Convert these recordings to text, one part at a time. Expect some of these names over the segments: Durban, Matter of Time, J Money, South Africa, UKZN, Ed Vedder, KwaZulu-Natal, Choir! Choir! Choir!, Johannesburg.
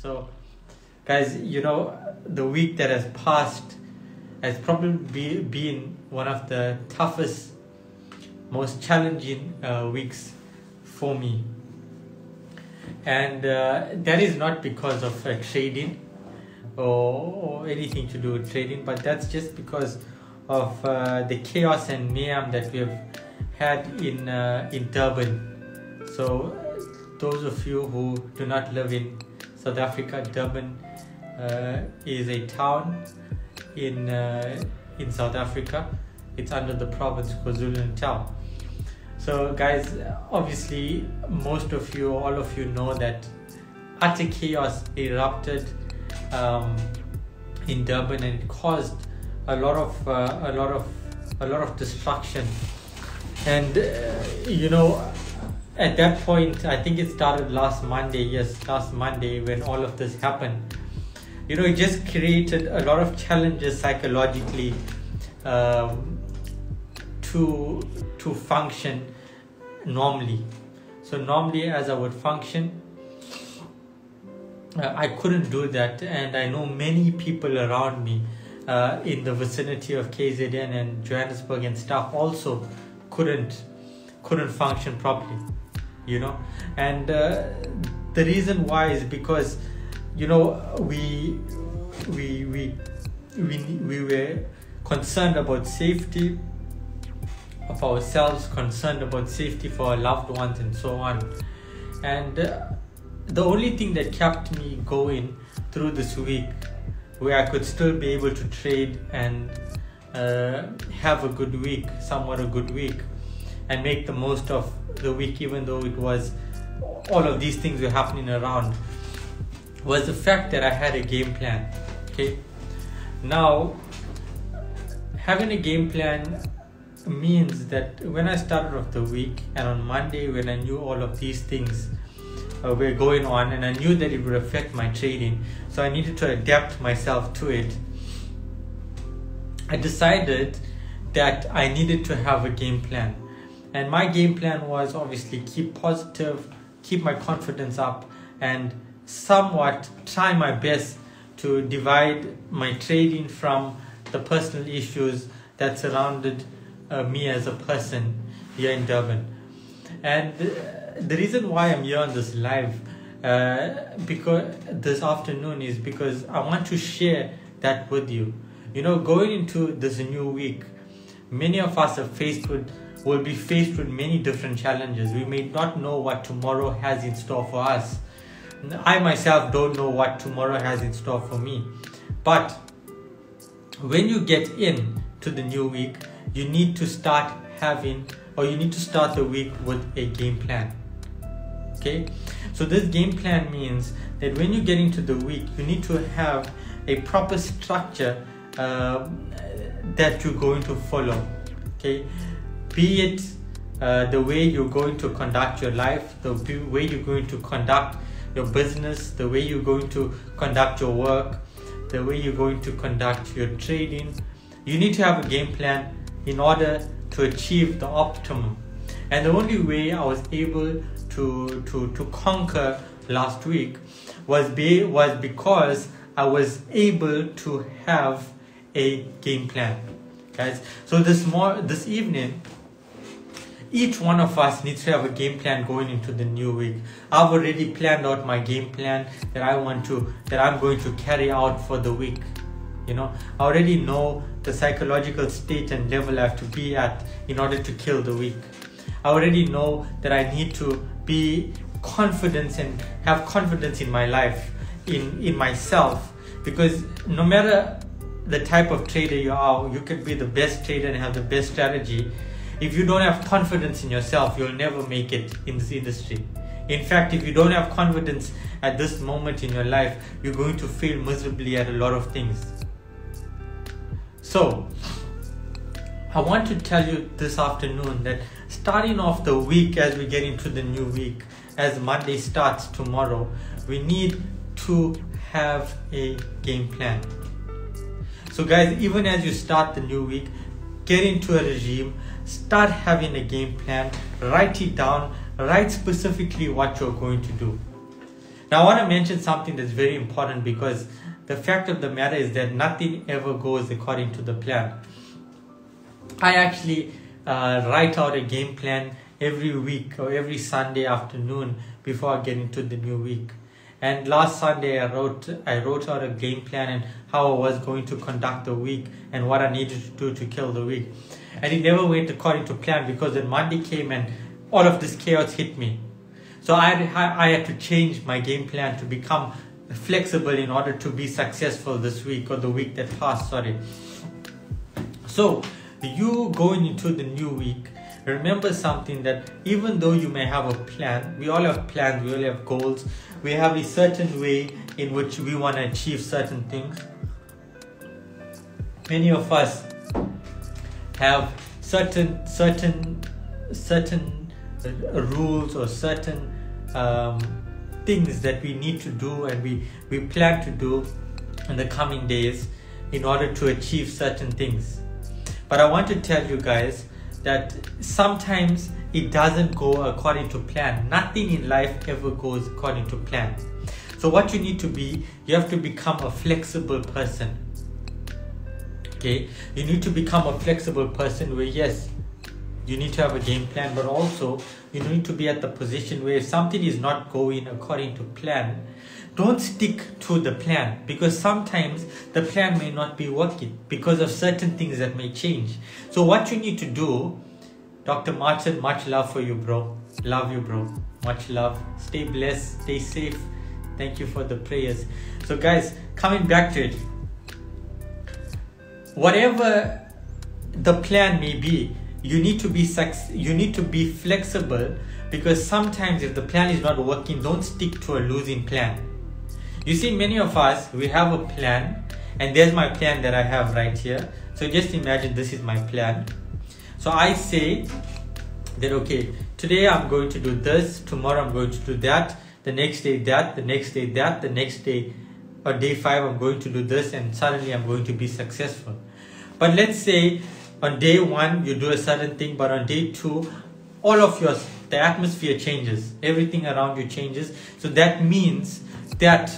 So guys, you know, the week that has passed has probably been one of the toughest, most challenging weeks for me. And that is not because of trading or anything to do with trading, but that's just because of the chaos and mayhem that we have had in Durban. So those of you who do not live in South Africa, Durban is a town in South Africa. It's under the province KwaZulu-Natal. So guys, obviously most of you, all of you know that utter chaos erupted in Durban, and it caused a lot of destruction. And you know, at that point, I think it started last Monday. Yes, last Monday when all of this happened. You know, it just created a lot of challenges psychologically to function normally. So normally, as I would function, I couldn't do that, and I know many people around me in the vicinity of KZN and Johannesburg and stuff also couldn't function properly, you know. And the reason why is because, you know, we were concerned about safety of ourselves, concerned about safety for our loved ones, and so on. And the only thing that kept me going through this week, where I could still be able to trade and have a good week, somewhat a good week, and make the most of the week, even though it was all of these things were happening around, was the fact that I had a game plan. Okay, now having a game plan means that when I started off the week, and on Monday when I knew all of these things were going on, and I knew that it would affect my trading, so I needed to adapt myself to it, I decided that I needed to have a game plan. And my game plan was obviously keep positive, keep my confidence up, and somewhat try my best to divide my trading from the personal issues that surrounded me as a person here in Durban. And the reason why I'm here on this live because this afternoon is because I want to share that with you. You know, going into this new week, many of us are will be faced with many different challenges. We may not know what tomorrow has in store for us. I myself don't know what tomorrow has in store for me. But when you get into the new week, you need to start having, or you need to start the week with a game plan. Okay, so this game plan means that when you get into the week, you need to have a proper structure that you're going to follow. Okay, be it the way you're going to conduct your life, the way you're going to conduct your business, the way you're going to conduct your work, the way you're going to conduct your trading. You need to have a game plan in order to achieve the optimum. And the only way I was able to conquer last week was because I was able to have a game plan, guys. So this evening, each one of us needs to have a game plan going into the new week. I've already planned out my game plan that I'm going to carry out for the week. You know, I already know the psychological state and level I have to be at in order to kill the week. I already know that I need to be confident and have confidence in my life, in myself, because no matter the type of trader you are, you could be the best trader and have the best strategy. If you don't have confidence in yourself, you'll never make it in this industry. In fact, if you don't have confidence at this moment in your life, you're going to fail miserably at a lot of things. So, I want to tell you this afternoon that starting off the week, as we get into the new week, as Monday starts tomorrow, we need to have a game plan. So guys, even as you start the new week, get into a regime, start having a game plan, write it down, write specifically what you're going to do. Now I want to mention something that's very important, because the fact of the matter is that nothing ever goes according to the plan. I actually write out a game plan every week or every Sunday afternoon before I get into the new week. And last Sunday I wrote out a game plan and how I was going to conduct the week and what I needed to do to kill the week. And it never went according to plan, because then Monday came and all of this chaos hit me. So I had to change my game plan to become flexible in order to be successful this week, or the week that passed, sorry. So you going into the new week, remember something, that even though you may have a plan, we all have plans, we all have goals, we have a certain way in which we want to achieve certain things. Many of us have certain rules or certain things that we need to do, and we plan to do in the coming days in order to achieve certain things. But I want to tell you guys that sometimes it doesn't go according to plan. Nothing in life ever goes according to plan. So what you need to be, you have to become a flexible person. Okay, you need to become a flexible person where, yes, you need to have a game plan, but also you need to be at the position where if something is not going according to plan, don't stick to the plan, because sometimes the plan may not be working because of certain things that may change. So what you need to do, Dr. Martin, much love for you, bro. Love you, bro. Much love. Stay blessed. Stay safe. Thank you for the prayers. So guys, coming back to it. Whatever the plan may be, you need to be flexible, because sometimes if the plan is not working, don't stick to a losing plan. You see, many of us, we have a plan, and there's my plan that I have right here. So just imagine this is my plan. So I say that, okay, today I'm going to do this, tomorrow I'm going to do that, the next day that, the next day that, the next day, or day 5 I'm going to do this, and suddenly I'm going to be successful. But let's say on day 1 you do a certain thing, but on day 2 all of the atmosphere changes, everything around you changes. So that means that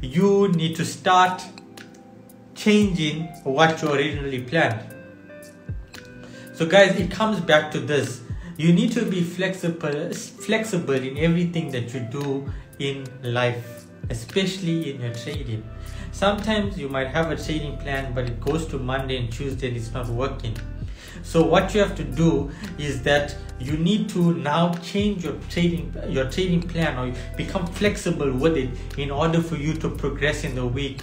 you need to start changing what you originally planned. So guys, it comes back to this. You need to be flexible in everything that you do in life, especially in your trading. Sometimes you might have a trading plan, but it goes to Monday and Tuesday and it's not working. So what you have to do is that you need to now change your trading plan, or become flexible with it in order for you to progress in the week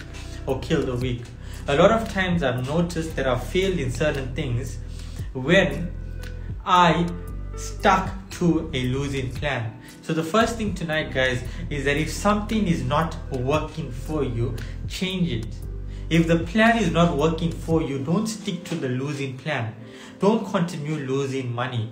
or kill the week. A lot of times I've noticed that I've failed in certain things when I stuck to a losing plan. So the first thing tonight, guys, is that if something is not working for you, change it. If the plan is not working for you, don't stick to the losing plan. Don't continue losing money.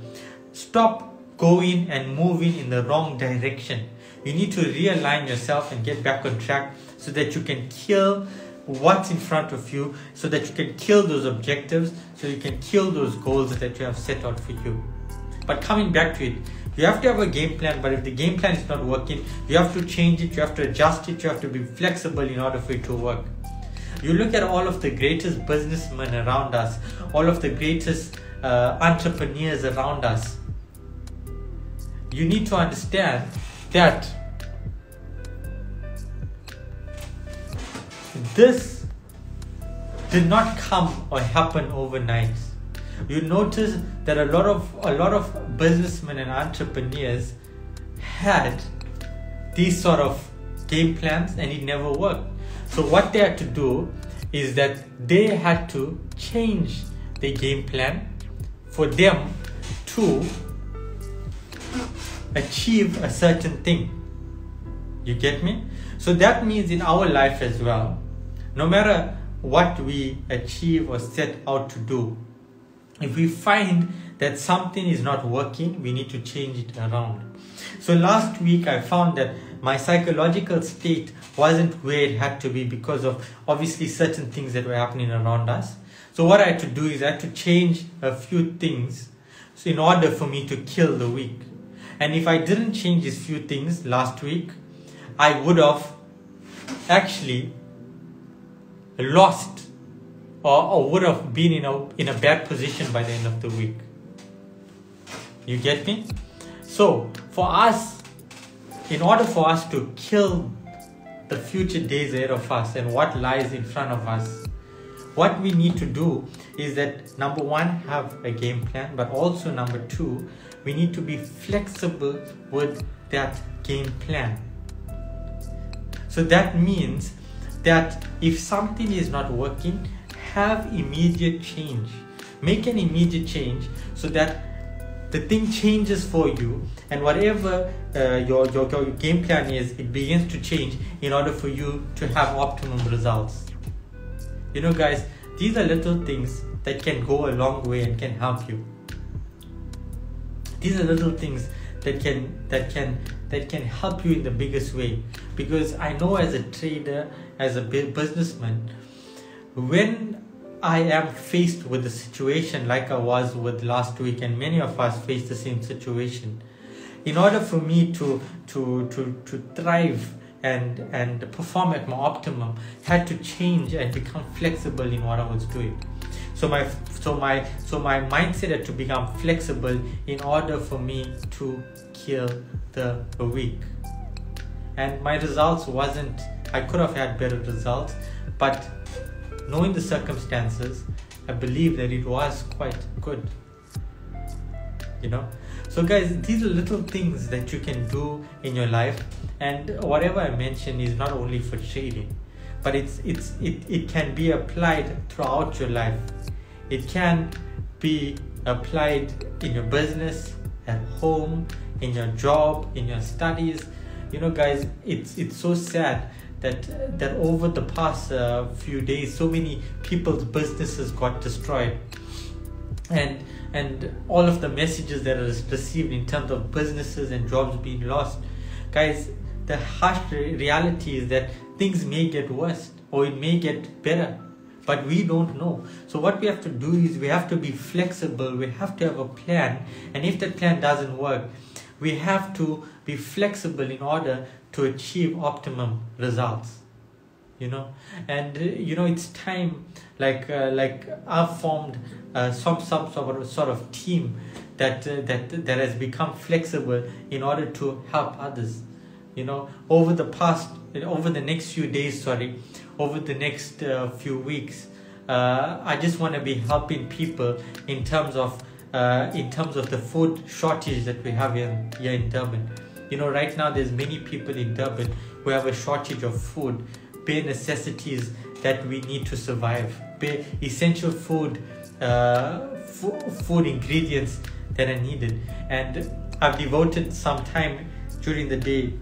Stop going and moving in the wrong direction. You need to realign yourself and get back on track so that you can kill what's in front of you, so that you can kill those objectives, so you can kill those goals that you have set out for you. But coming back to it, you have to have a game plan, but if the game plan is not working, you have to change it, you have to adjust it, you have to be flexible in order for it to work. You look at all of the greatest businessmen around us, all of the greatest entrepreneurs around us. You need to understand that this did not come or happen overnight. You notice that a lot of businessmen and entrepreneurs had these sort of game plans and it never worked. So what they had to do is that they had to change the game plan for them to achieve a certain thing. You get me? So that means in our life as well, no matter what we achieve or set out to do, if we find that something is not working, we need to change it around. So last week I found that my psychological state wasn't where it had to be because of obviously certain things that were happening around us. So what I had to do is I had to change a few things in order for me to kill the week. And if I didn't change these few things last week, I would have actually lost or would have been in a bad position by the end of the week. You get me? So for us, in order for us to kill the future days ahead of us and what lies in front of us, what we need to do is that, number one, have a game plan, but also number two, we need to be flexible with that game plan. So that means that if something is not working, have immediate change. Make an immediate change so that the thing changes for you, and whatever your game plan is, it begins to change in order for you to have optimum results. You know, guys, these are little things that can go a long way and can help you. These are little things that can help you in the biggest way, because I know as a trader, as a businessman, when I am faced with a situation like I was with last week, and many of us face the same situation, in order for me to thrive and perform at my optimum, had to change and become flexible in what I was doing. So my mindset had to become flexible in order for me to kill the week. And my results wasn't, I could have had better results, but knowing the circumstances, I believe that it was quite good. You know, so guys, these are little things that you can do in your life, and whatever I mentioned is not only for trading, but it can be applied throughout your life. It can be applied in your business, at home, in your job, in your studies. You know, guys, it's so sad that over the past few days, so many people's businesses got destroyed, and all of the messages that are received in terms of businesses and jobs being lost. Guys, the harsh reality is that things may get worse or it may get better, but we don't know. So what we have to do is we have to be flexible, we have to have a plan, and if that plan doesn't work, we have to be flexible in order to achieve optimum results. You know, and you know, it's time, like I've formed some sort of team that has become flexible in order to help others. You know, over the next few weeks, I just want to be helping people in terms of the food shortage that we have here in Durban. You know, right now there's many people in Durban who have a shortage of food, bare necessities that we need to survive, bare essential food, food ingredients that are needed. And I've devoted some time during the day,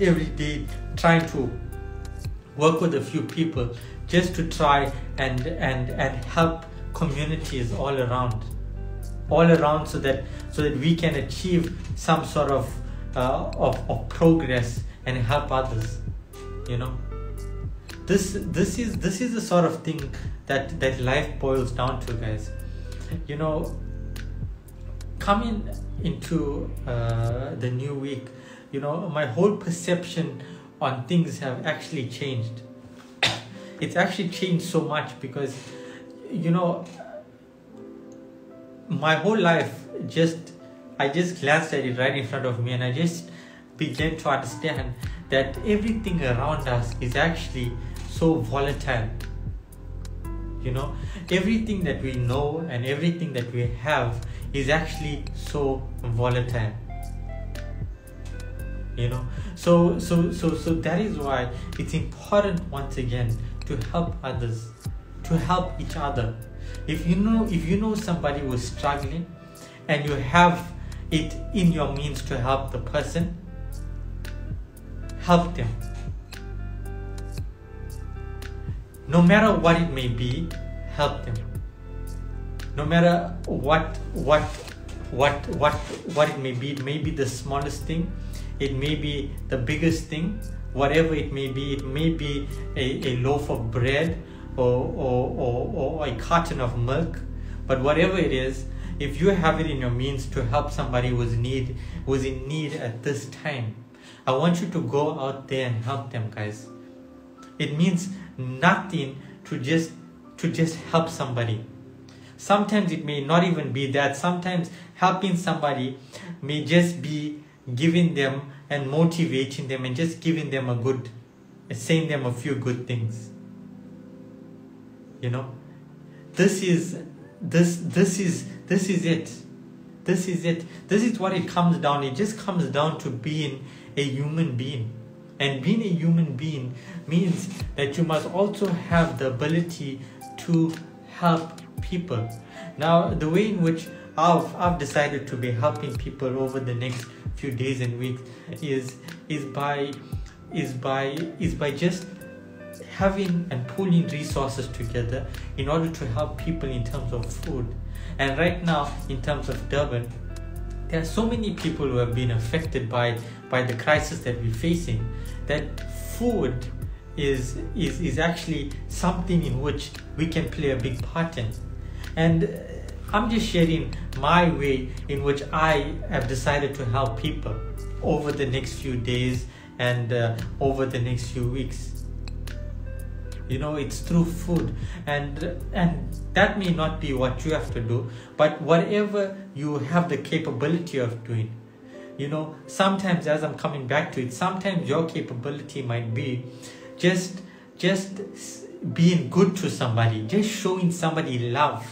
every day, trying to work with a few people just to try and help communities all around, so that we can achieve some sort of progress and help others. You know, this is the sort of thing that life boils down to, guys. You know, coming into the new week, you know, my whole perception on things have actually changed. It's actually changed so much, because you know, my whole life, I just glanced at it right in front of me, and I just began to understand that everything around us is actually so volatile. You know, everything that we know and everything that we have is actually so volatile. You know, so that is why it's important once again to help others, to help each other. If you know somebody who's struggling and you have it in your means to help the person, help them. No matter what it may be, help them. No matter what it may be the smallest thing, it may be the biggest thing, whatever it may be a loaf of bread or a carton of milk, but whatever it is, if you have it in your means to help somebody who's in need at this time, I want you to go out there and help them, guys. It means nothing to just help somebody. Sometimes it may not even be that. Sometimes helping somebody may just be giving them and motivating them and just giving them saying them a few good things. You know, this is it. This is what it comes down. It just comes down to being a human being. And being a human being means that you must also have the ability to help people. Now, the way in which I've decided to be helping people over the next few days and weeks is by just having and pulling resources together in order to help people in terms of food. And right now, in terms of Durban, there are so many people who have been affected by the crisis that we're facing, that food is actually something in which we can play a big part in. And I'm just sharing my way in which I have decided to help people over the next few days and over the next few weeks. You know, it's through food, and that may not be what you have to do, but whatever you have the capability of doing. You know, sometimes, as I'm coming back to it, sometimes your capability might be just being good to somebody, just showing somebody love.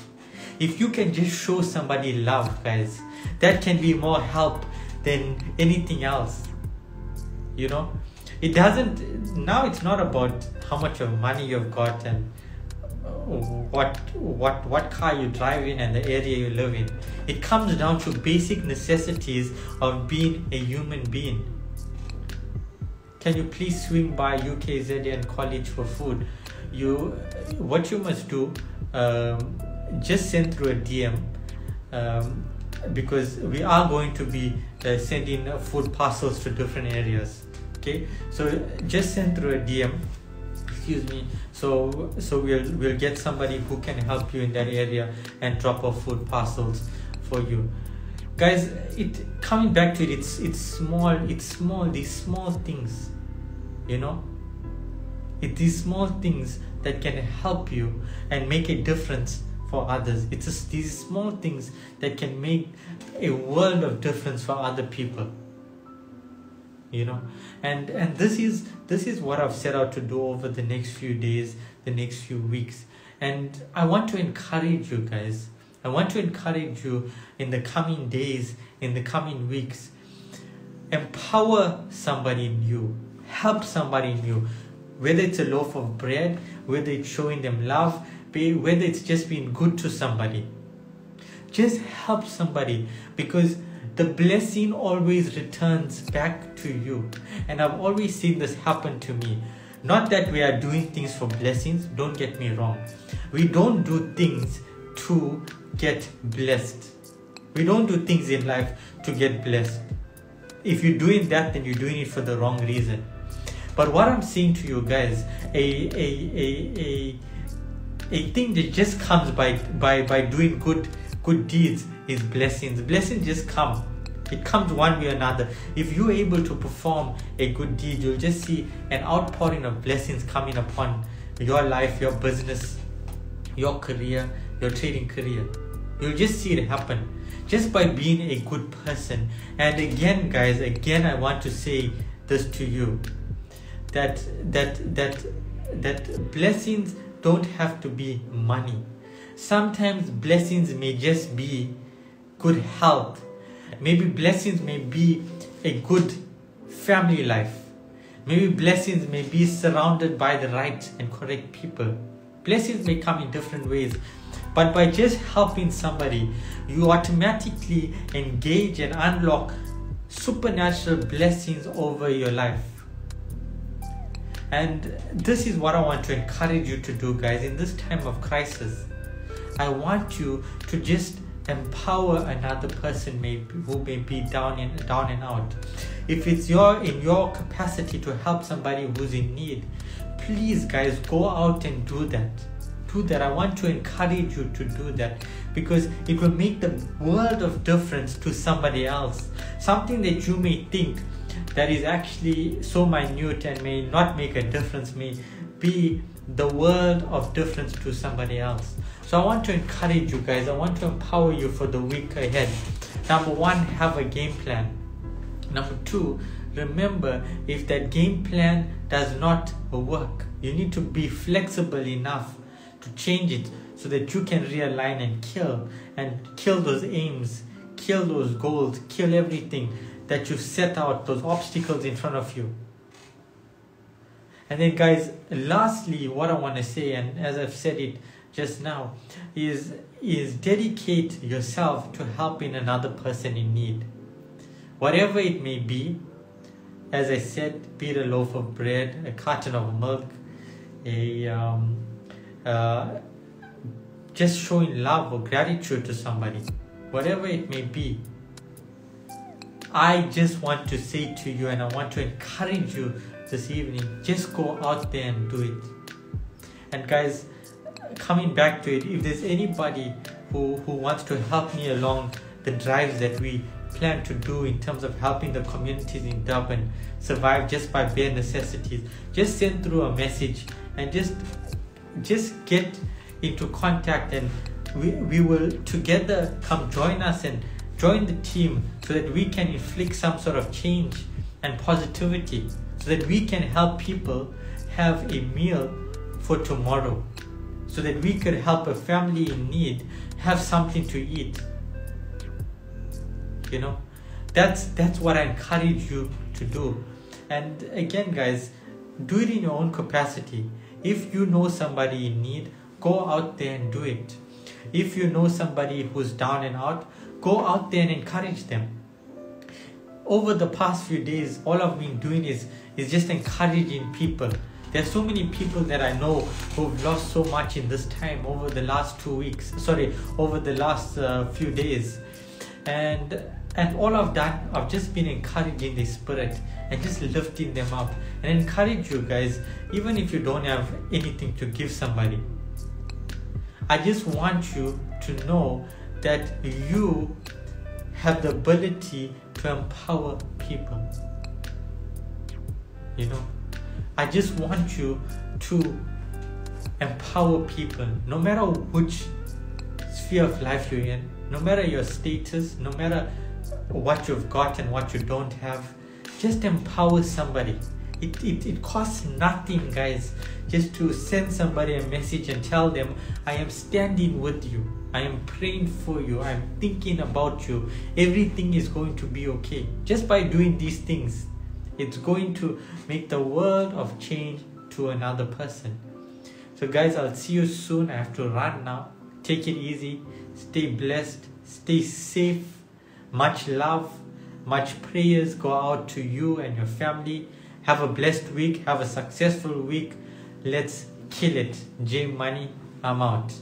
If you can just show somebody love, guys, that can be more help than anything else. You know, it doesn't, now it's not about how much of money you've got and what car you drive in and the area you live in. It comes down to basic necessities of being a human being. Can you please swing by UKZN College for food? What you must do, just send through a DM, because we are going to be sending food parcels to different areas. Okay, so just send through a DM, excuse me, so we'll get somebody who can help you in that area and drop off food parcels for you. Guys, coming back to it, it's small, these small things, you know, it's these small things that can help you and make a difference for others. It's just these small things that can make a world of difference for other people. You know, and this is what I've set out to do over the next few days, the next few weeks. And I want to encourage you guys. I want to encourage you in the coming days, in the coming weeks. Empower somebody new. Help somebody new. Whether it's a loaf of bread, whether it's showing them love, whether it's just being good to somebody. Just help somebody, because the blessing always returns back to you. And I've always seen this happen to me. Not that we are doing things for blessings, don't get me wrong. We don't do things to get blessed. We don't do things in life to get blessed. If you're doing that, then you're doing it for the wrong reason. But what I'm saying to you guys, a thing that just comes by doing good deeds is blessings. Blessings just come. It comes one way or another. If you're able to perform a good deed, you'll just see an outpouring of blessings coming upon your life, your business, your career, your trading career. You'll just see it happen just by being a good person. And again, guys, I want to say this to you, that blessings don't have to be money. Sometimes blessings may just be good health. Maybe blessings may be a good family life. Maybe blessings may be surrounded by the right and correct people. Blessings may come in different ways. But by just helping somebody, you automatically engage and unlock supernatural blessings over your life. And this is what I want to encourage you to do, guys, in this time of crisis. I want you to just empower another person who may be down and out. If it's in your capacity to help somebody who's in need, please, guys, go out and do that. do that. I want to encourage you to do that, because it will make the world of difference to somebody else. Something that you may think that is actually so minute and may not make a difference may be the world of difference to somebody else. So I want to encourage you guys. I want to empower you for the week ahead. Number one, have a game plan. Number two, remember, if that game plan does not work, you need to be flexible enough to change it so that you can realign and kill those aims, kill those goals, kill everything that you've set out, those obstacles in front of you. And then guys, lastly, what I want to say, and as I've said it just now, is dedicate yourself to helping another person in need. Whatever it may be, as I said, be it a loaf of bread, a carton of milk, just showing love or gratitude to somebody, whatever it may be. I just want to say to you, and I want to encourage you this evening, just go out there and do it. And guys, coming back to it, if there's anybody who wants to help me along the drives that we plan to do in terms of helping the communities in Durban survive just by bare necessities, just send through a message and just get into contact, and we will together come join us and join the team so that we can inflict some sort of change and positivity, so that we can help people have a meal for tomorrow, so that we could help a family in need have something to eat. You know, that's what I encourage you to do. And again guys, do it in your own capacity. If you know somebody in need, go out there and do it. If you know somebody who's down and out, go out there and encourage them. Over the past few days, all I've been doing is just encouraging people. There's so many people that I know who've lost so much in this time, over the last 2 weeks, sorry, over the last few days. And all I've done, I've just been encouraging their spirit and just lifting them up. And encourage you guys, even if you don't have anything to give somebody, I just want you to know that you have the ability to empower people. You know, I just want you to empower people, no matter which sphere of life you're in. No matter your status, no matter what you've got and what you don't have, just empower somebody. It costs nothing, guys, just to send somebody a message and tell them, I am standing with you, I am praying for you, I am thinking about you, everything is going to be okay. Just by doing these things, it's going to make the world of change to another person. So guys, I'll see you soon. I have to run now. Take it easy, stay blessed, stay safe, much love, much prayers go out to you and your family. Have a blessed week, have a successful week. Let's kill it. J Money, I'm out.